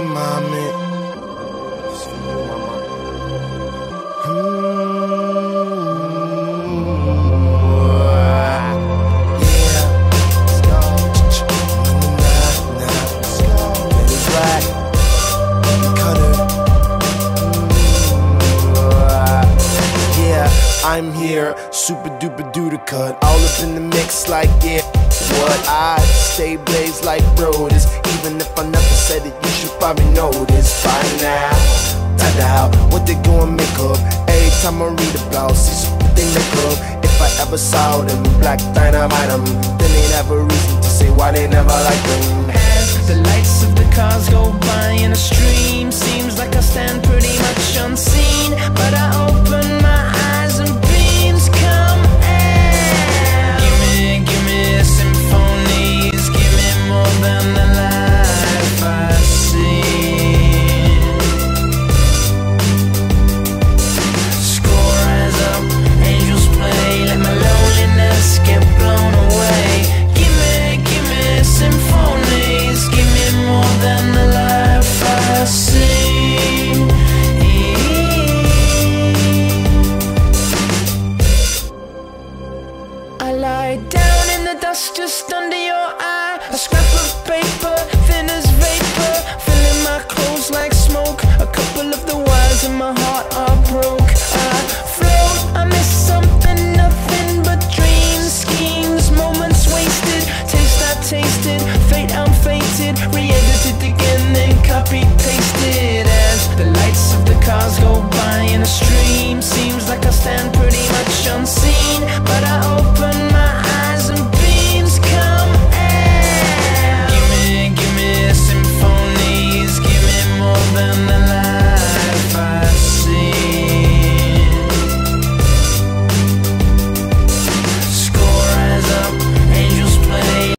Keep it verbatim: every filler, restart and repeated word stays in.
Hey, mommy. I'm here, super duper do the cut, all up in the mix like yeah. What I stay blazed like brothers, even if I never said it, you should probably know this by now. Tada out, what they gonna make up? Every time I read about this, what they make up? If I ever saw them, black dynamite them, then ain't have a reason to say why they never like them.